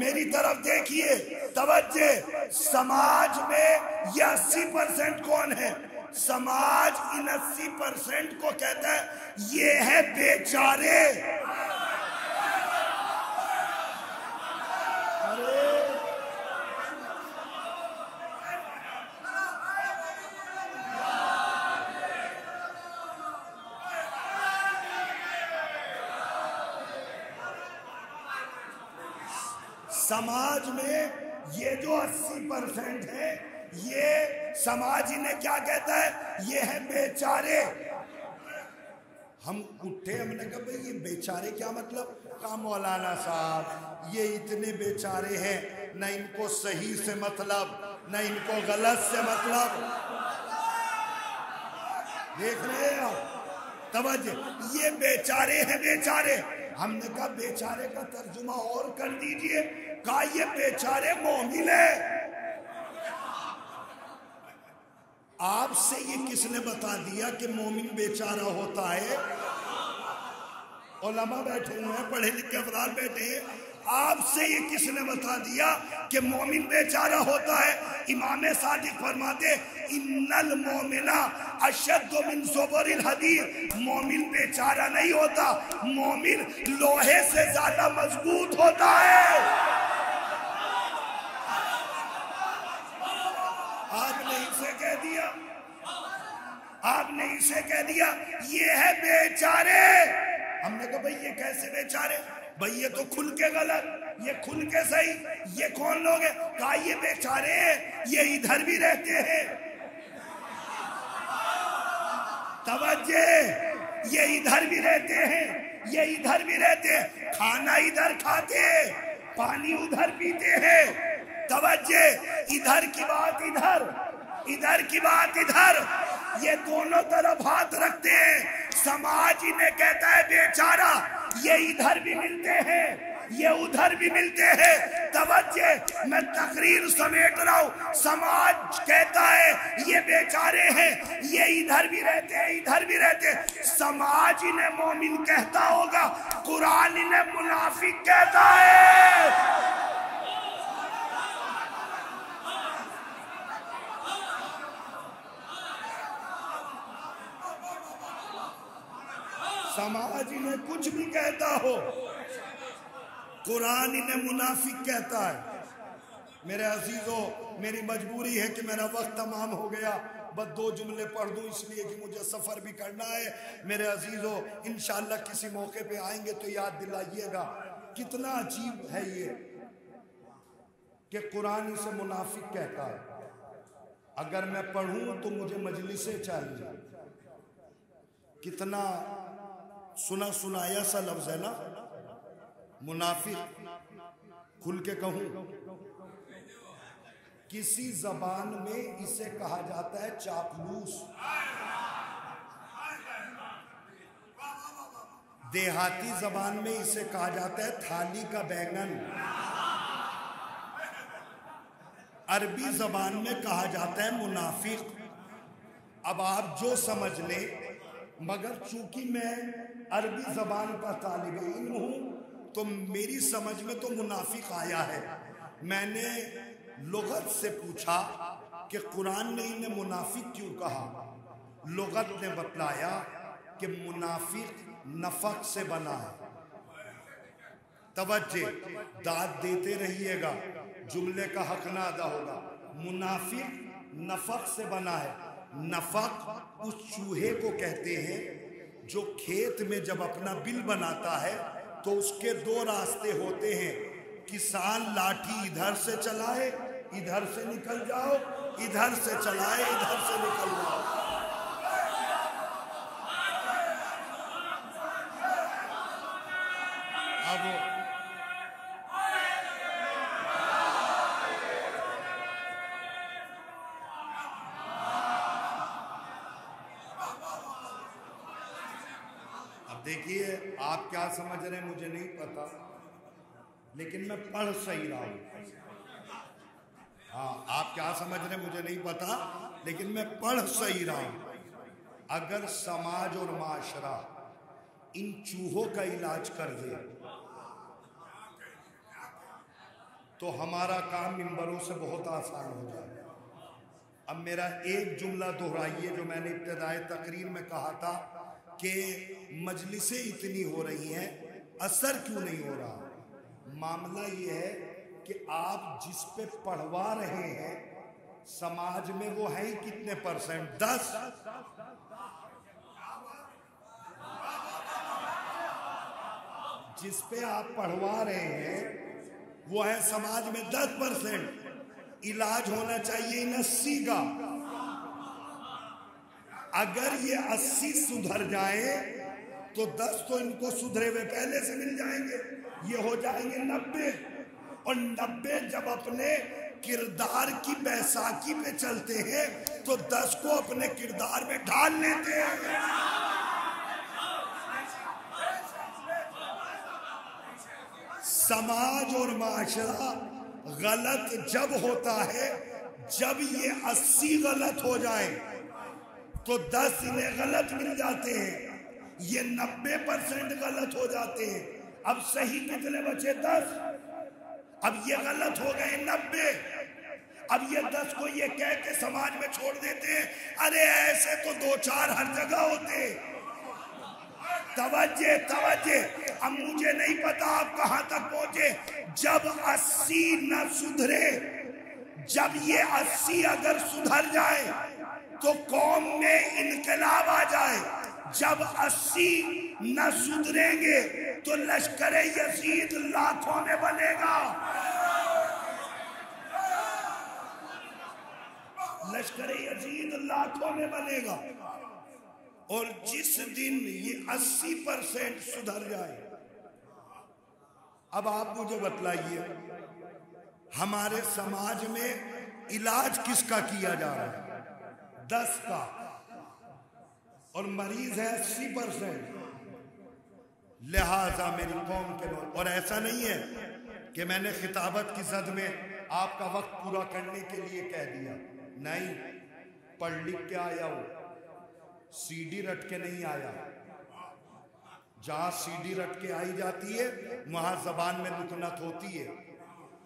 मेरी तरफ देखिए। तवज्जे, समाज में ये 80% कौन है? समाज इन 80% को कहता है ये है बेचारे। अरे समाज में ये जो 80% है, ये समाज इन्हें क्या कहता है? ये है बेचारे। हम उठे, हमने कहा भाई ये बेचारे क्या मतलब? का मौलाना साहब ये इतने बेचारे हैं, ना इनको सही से मतलब, ना इनको गलत से मतलब। देख रहे हो? तवज्जो, ये बेचारे हैं बेचारे। हमने कहा बेचारे का तर्जुमा और कर दीजिए। कहा ये बेचारे मोमिन है। आपसे ये किसने बता दिया कि मोमिन बेचारा होता है? उलमा बैठे हुए हैं, पढ़े लिखे अफराद बैठे हैं, आपसे ये किसने बता दिया कि मोमिन बेचारा होता है? इमाम सादिक फरमाते इन्नल मोमिना अशद्दु मिन सुबरिल हदीद, मोमिन बेचारा नहीं होता, मोमिन लोहे से ज्यादा मजबूत होता है। आपने इसे कह दिया, आपने इसे कह दिया ये है बेचारे। हमने कहा भाई ये कैसे बेचारे, भाई ये तो खुल के गलत, ये खुल के सही, ये कौन लोग हैं? कहा ये बेचारे ये इधर भी रहते हैं, तवज्जे, ये इधर भी रहते हैं, ये इधर भी रहते हैं, खाना इधर खाते हैं, पानी उधर पीते हैं, तवज्जे, इधर की बात इधर, इधर की बात इधर, ये दोनों तरफ हाथ रखते हैं। समाज इन्हें कहता है बेचारा, ये इधर भी मिलते हैं, ये उधर भी मिलते हैं। तवज्जे, मैं तकरीर समेट रहा हूँ। समाज कहता है ये बेचारे हैं, ये इधर भी रहते हैं, इधर भी रहते हैं। समाज इन्हें मोमिन कहता होगा, कुरान इन्हें मुनाफिक कहता है। समाज इन्हें कुछ भी कहता हो, कुरान इन्हें मुनाफिक कहता है। मेरे अजीजों, मेरी मजबूरी है कि मेरा वक्त तमाम हो गया, बस दो जुमले पढ़ दूं इसलिए कि मुझे सफ़र भी करना है। मेरे अजीजों, इंशाल्लाह किसी मौके पे आएंगे तो याद दिलाइएगा। कितना अजीब है ये कि कुरान इसे मुनाफिक कहता है। अगर मैं पढ़ूँ तो मुझे मजलिसें चाहिए। कितना सुना सुनाया सा लफ्ज है ना, मुनाफिक। खुल के कहूं, किसी जबान में इसे कहा जाता है चापलूस। देहाती जबान में इसे कहा जाता है थाली का बैंगन। अरबी जबान में कहा जाता है मुनाफिक। अब आप जो समझ ले, मगर चूंकि मैं अरबी जबान का तालिब इल्म हूँ तो मेरी समझ में तो मुनाफिक आया है। मैंने लुगत से पूछा कि कुरान ने इन्हें मुनाफिक क्यों कहा। लुगत ने बतलाया कि मुनाफिक नफक से बना है। तवज्जे, दाद देते रहिएगा, जुमले का हक ना अदा होगा। मुनाफिक नफक से बना है। नफक उस चूहे को कहते हैं जो खेत में जब अपना बिल बनाता है तो उसके दो रास्ते होते हैं। किसान लाठी इधर से चलाए, इधर से निकल जाओ, इधर से चलाए, इधर से निकल जाओ। अब देखिए आप क्या समझ रहे हैं मुझे नहीं पता, लेकिन मैं पढ़ सही रहा हूं। हाँ, आप क्या समझ रहे हैं मुझे नहीं पता, लेकिन मैं पढ़ सही रहा हूं। अगर समाज और माशरा इन चूहों का इलाज कर दे तो हमारा काम मिंबरों से बहुत आसान हो जाए। अब मेरा एक जुमला दोहराइए जो मैंने इब्तिदाई तकरीर में कहा था कि मजलिसें इतनी हो रही हैं, असर क्यों नहीं हो रहा। मामला ये है कि आप जिस पे पढ़वा रहे हैं समाज में वो है ही कितने परसेंट, 10। जिस पे आप पढ़वा रहे हैं वो है समाज में 10%। इलाज होना चाहिए इन 80 का। अगर ये 80 सुधर जाए तो 10 तो इनको सुधरे हुए पहले से मिल जाएंगे, ये हो जाएंगे 90। और 90 जब अपने किरदार की बैसाखी पे चलते हैं तो 10 को अपने किरदार में ढाल लेते हैं। समाज और माशरा गलत जब होता है जब ये 80 गलत हो जाए तो 10 इन्हें गलत मिल जाते हैं। ये 90% गलत हो जाते हैं। अब सही कितने बचे 10, अब ये गलत हो गए 90। अब ये 10 को ये कह के समाज में छोड़ देते हैं, अरे ऐसे तो 2-4 हर जगह होते। तवज्जे तवज्जे, अब मुझे नहीं पता आप कहां तक पहुंचे। जब 80 न सुधरे, जब ये 80 अगर सुधर जाए तो कौम में इनकलाब आ जाए। जब 80 न सुधरेंगे तो लश्कर यजीद लाखों में बनेगा। लश्कर यजीद लाखों में बनेगा। और जिस दिन ये 80% सुधर जाए, अब आप मुझे बतलाइए हमारे समाज में इलाज किसका किया जा रहा है? 10 का, और मरीज है 80%। लिहाजा मेरी कौम के लोग, और ऐसा नहीं है कि मैंने खिताबत की जद में आपका वक्त पूरा करने के लिए कह दिया, नहीं, पढ़ लिख के आया हो, सीडी रट के नहीं आया। जहां सीडी रट के आई जाती है वहां जबान में लुकनत होती है।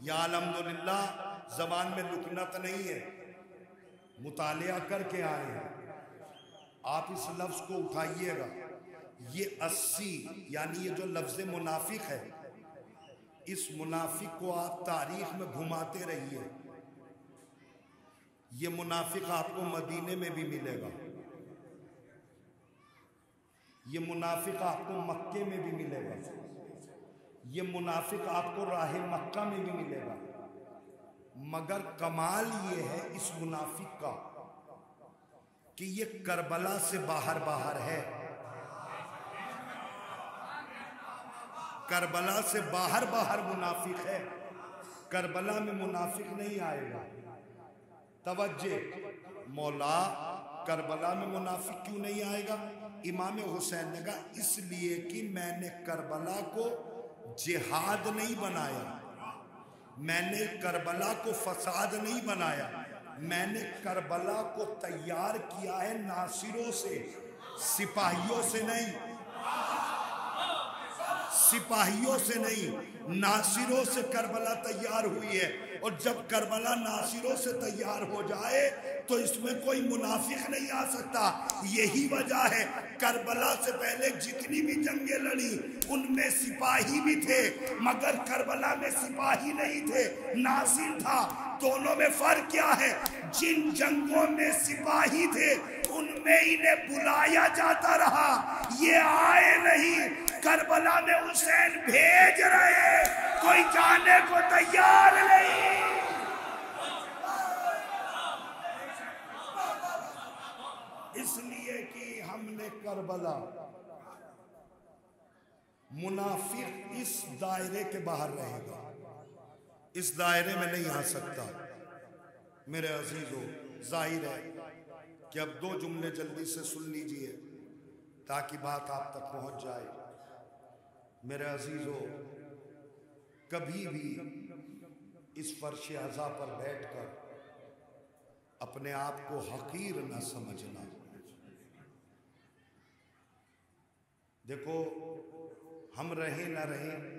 या अल्हम्दुलिल्लाह जबान में लुकनत नहीं है, मुतालिया करके आए हैं। आप इस लफ्ज को उठाइएगा, ये 80 यानी ये जो लफ्ज मुनाफिक है, इस मुनाफिक को आप तारीख में घुमाते रहिए। ये मुनाफिक आपको मदीने में भी मिलेगा, ये मुनाफिक आपको मक्के में भी मिलेगा, ये मुनाफिक आपको राह मक्का में भी मिलेगा। मगर कमाल ये है इस मुनाफिक का कि ये करबला से बाहर बाहर है। करबला से बाहर बाहर मुनाफिक है, करबला में मुनाफिक नहीं आएगा। तवज्जे, मौला करबला में मुनाफिक क्यों नहीं आएगा? इमाम हुसैन ने कहा इसलिए कि मैंने करबला को जिहाद नहीं बनाया, मैंने करबला को फसाद नहीं बनाया, मैंने करबला को तैयार किया है नासिरों से, सिपाहियों से नहीं, सिपाहियों से नहीं, नासिरों से करबला तैयार हुई है। और जब करबला नासिरों से तैयार हो जाए तो इसमें कोई मुनाफिक नहीं आ सकता। यही वजह है करबला से पहले जितनी भी जंगें लड़ी उनमें सिपाही भी थे, मगर करबला में सिपाही नहीं थे, नासिर था। दोनों में फर्क क्या है? जिन जंगों में सिपाही थे उनमें इन्हें बुलाया जाता रहा, ये आए नहीं। करबला में हुसैन भेज रहे, कोई जाने को तैयार नहीं। इसलिए कि हमने करबला, मुनाफिक इस दायरे के बाहर रहेगा, इस दायरे में नहीं आ सकता। मेरे अजीजों, जाहिर है कि अब 2 जुमले जल्दी से सुन लीजिए ताकि बात आप तक पहुंच जाए। मेरे अजीजों, कभी भी इस फर्श अज़ा पर बैठकर अपने आप को हकीर न समझना। देखो, हम रहें न रहें,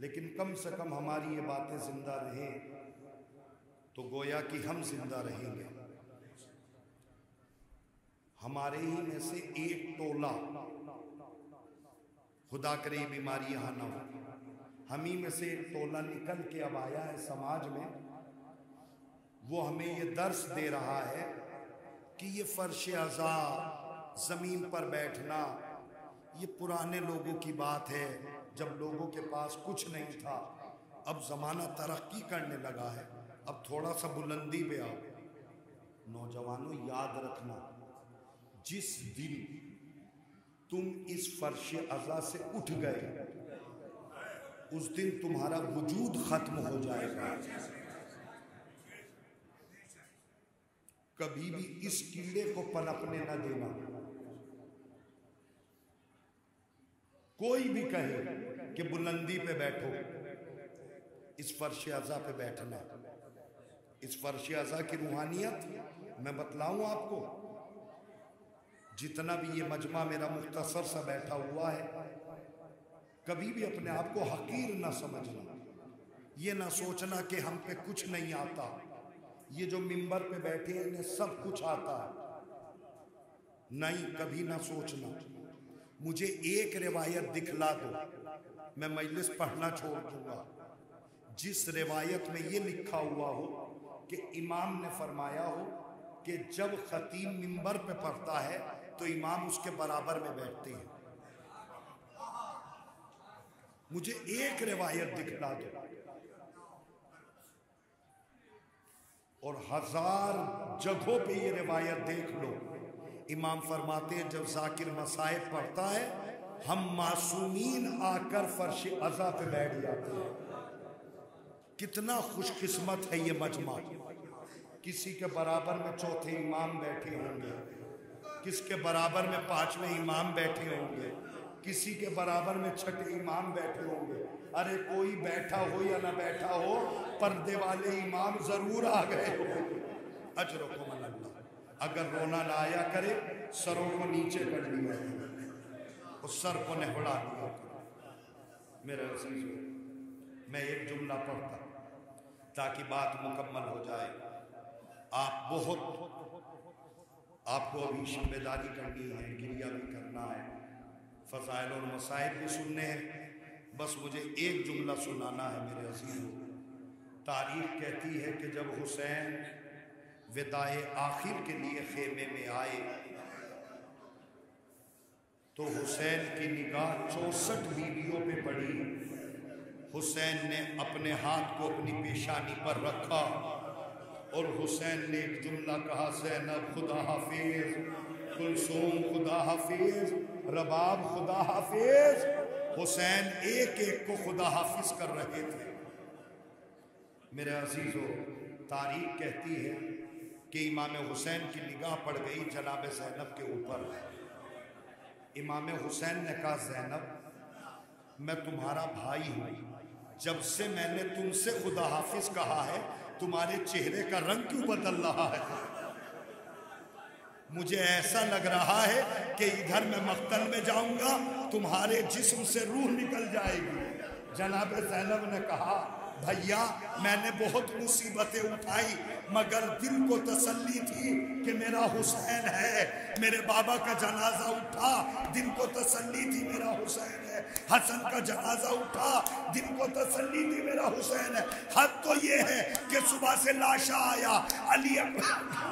लेकिन कम से कम हमारी ये बातें जिंदा रहें तो गोया कि हम जिंदा रहेंगे। हमारे ही में से एक टोला, खुदा करे बीमारी यहाँ ना हो, हम ही में से एक टोला निकल के अब आया है समाज में। वो हमें ये दर्श दे रहा है कि ये फर्श अज़ा, ज़मीन पर बैठना, ये पुराने लोगों की बात है, जब लोगों के पास कुछ नहीं था। अब ज़माना तरक्की करने लगा है, अब थोड़ा सा बुलंदी पे आओ। नौजवानों, याद रखना, जिस दिन तुम इस फर्श अज़ा से उठ गए उस दिन तुम्हारा वजूद ख़त्म हो जाएगा। कभी भी इस किले को पनपने न देना। कोई भी कहे कि बुलंदी पे बैठो, इस फर्श अज़ा पे बैठना। इस फर्श अज़ा की रूहानियत मैं बतलाऊं आपको, जितना भी ये मजमा मेरा मुख्तसर सा बैठा हुआ है, कभी भी अपने आप को हकीर ना समझना, ये ना सोचना कि हम पे कुछ नहीं आता, ये जो मिंबर पे बैठे हैं इन्हें सब कुछ आता है, नहीं, कभी ना सोचना। मुझे एक रिवायत दिखला दो, मैं मजलिस पढ़ना छोड़ दूंगा, जिस रिवायत में ये लिखा हुआ हो कि इमाम ने फरमाया हो कि जब खतीब मिंबर पे पढ़ता है तो इमाम उसके बराबर में बैठते हैं। मुझे एक रिवायत दिखला दो। और 1000 जगहों पे ये रिवायत देख लो, इमाम फरमाते हैं जब जाकिर मसाइब पढ़ता है हम मासूमीन आकर फर्श अज़ा पे बैठ जाते हैं। कितना खुशकिस्मत है ये मजमा, किसी के बराबर में चौथे इमाम बैठे होंगे, किसके बराबर में पांचवें इमाम बैठे होंगे, किसी के बराबर में छठे इमाम बैठे होंगे। अरे कोई बैठा हो या ना बैठा हो, पर्दे वाले इमाम जरूर आ गए हो। अजरको मल्ला, अगर रोना ना आया करे सरों को नीचे कर लिया और सर को निहुड़ा लिया। मेरे अजीजों, मैं एक जुमला पढ़ता ताकि बात मुकम्मल हो जाए। आपको अभी जिम्मेदारी करनी है, गिरिया भी करना है, फजाइल और मसाइब भी सुनने हैं, बस मुझे एक जुमला सुनाना है। मेरे अजीजों, तारीख कहती है कि जब हुसैन विदाए आखिर के लिए खेमे में आए तो हुसैन की निगाह 64 बीवियों पे पड़ी। हुसैन ने अपने हाथ को अपनी पेशानी पर रखा और हुसैन ने एक जुमला कहा, ज़ैनब खुदा हाफिज, कुलसूम खुदा हाफिज, रबाब खुदा हाफिज। हुसैन एक एक को खुदा हाफिज कर रहे थे। मेरे अजीजों, तारीख कहती है कि इमाम हुसैन की निगाह पड़ गई जनाब ज़ैनब के ऊपर। इमाम हुसैन ने कहा, ज़ैनब मैं तुम्हारा भाई हूँ, जब से मैंने तुमसे खुदा हाफिज कहा है तुम्हारे चेहरे का रंग क्यों बदल रहा है? मुझे ऐसा लग रहा है कि इधर मैं मक्तल में जाऊँगा, तुम्हारे जिस्म से रूह निकल जाएगी। जनाब ज़ैनब ने कहा, भैया मैंने बहुत मुसीबतें उठाई मगर दिल को तसल्ली थी कि मेरा हुसैन है। मेरे बाबा का जनाजा उठा, दिल को तसल्ली थी मेरा हुसैन है। हसन का जनाजा उठा, दिल को तसल्ली थी मेरा हुसैन है। हद तो ये है कि सुबह से लाशा आया, अली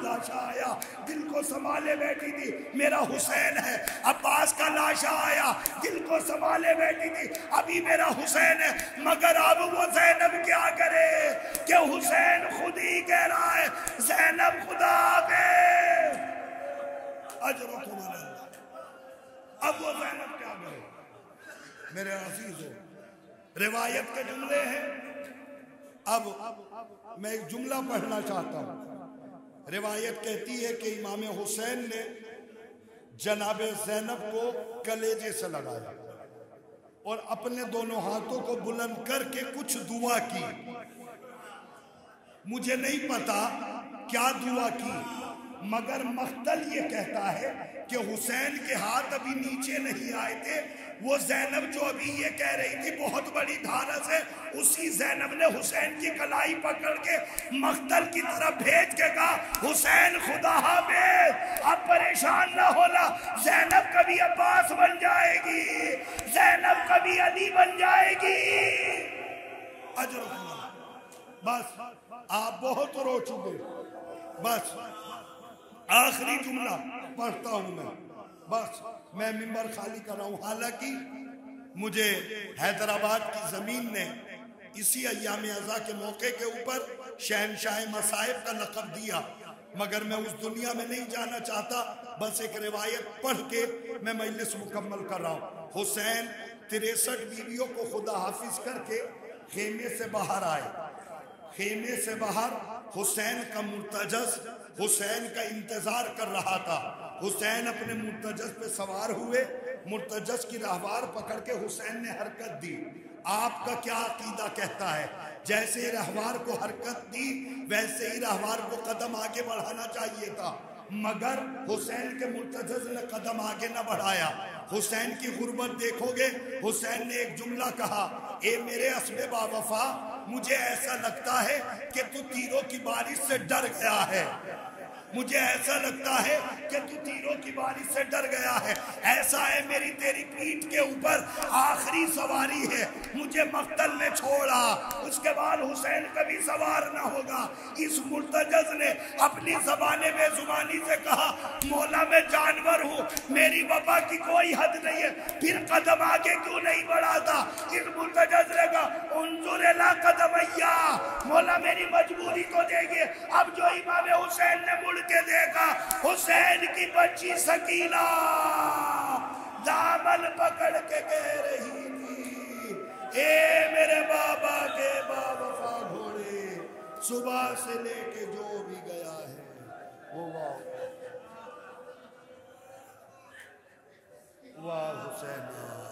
लाशा आया, दिल को संभाले बैठी थी, मेरा हुसैन है। अब्बास का लाशा आया, दिल को संभाले बैठी थी, अभी मेरा हुसैन है। मगर अब वो ज़ैनब क्या करे कि हुसैन खुद ही कह रहा है ज़ैनब खुदा के अजरों को माना। अब वो ज़ैनब क्या करे? मेरे अजीजों, रिवायत के जुमले हैं। अब मैं एक जुमला पढ़ना चाहता हूं। रिवायत कहती है कि इमाम हुसैन ने जनाब ज़ैनब को कलेजे से लगाया और अपने दोनों हाथों को बुलंद करके कुछ दुआ की। मुझे नहीं पता क्या दुआ की, मगर मख्तल ये कहता है कि हुसैन के हाथ अभी नीचे नहीं आए थे। वो ज़ैनब जो अभी ये कह रही थी बहुत बड़ी धारा से, उसी ज़ैनब ने हुसैन की कलाई पकड़ के मख्तल की तरफ भेज के कहा, हुसैन खुदा हाफिज़, अब परेशान ना होना। ज़ैनब कभी अब्बास बन जाएगी, ज़ैनब कभी अली बन जाएगी। बस आप बहुत रो चुके, बस आखिरी जुमला पढ़ता हूं मैं, बस मैं मिंबर खाली कर रहा हूं। हालांकि मुझे हैदराबाद की जमीन ने इसी अय्याम अज़ा के मौके के ऊपर शहनशाह मसाइब का लक़ब दिया, मगर मैं उस दुनिया में नहीं जाना चाहता। बस एक रिवायत पढ़ के मैं मजलिस मुकम्मल कर रहा हूँ। हुसैन 63 बीवियों को खुदा हाफिज करके खेमे से बाहर आए। खेमे से बाहर हुसैन का मुर्तजस हुसैन का इंतजार कर रहा था। हुसैन अपने मुर्तजस पे सवार हुए, मुर्तजस की रहवार पकड़ के हुसैन ने हरकत दी। आपका क्या अकीदा कहता है जैसे रहवार को हरकत दी वैसे ही रहवार को कदम आगे बढ़ाना चाहिए था, मगर हुसैन के मुर्तज़ज़ ने कदम आगे न बढ़ाया। हुसैन की गुर्बत देखोगे, हुसैन ने एक जुमला कहा, ए मेरे असमे बावफा, मुझे ऐसा लगता है कि तू तीरों की बारिश से डर गया है, मुझे ऐसा लगता है कि तू तीरों की बारिश से डर गया है, ऐसा है मेरी तेरी पीठ के ऊपर आखिरी सवारी है, मुझे मक्तल में छोड़ा, उसके बाद हुसैन कभी सवार ना होगा। इस मुर्तज़ज़ ने अपनी ज़बाने में ज़ुबानी से कहा, मौला मैं जानवर हूँ, मेरी वफ़ा की कोई हद नहीं है, फिर कदम आगे क्यों नहीं बढ़ाता। इस मुर्तज़ज़ ने कहा, उन्जुर ला कदमैया, मौला मेरी मजबूरी को देखिए। अब जो इमाम हुसैन ने मुड़ के देखा, हुसैन की बच्ची सकीना दामन पकड़ के कह रही थी, ए मेरे बाबा के बावफा घोड़े, सुबह से लेके जो भी गया है वो वाह वाह हुसैन।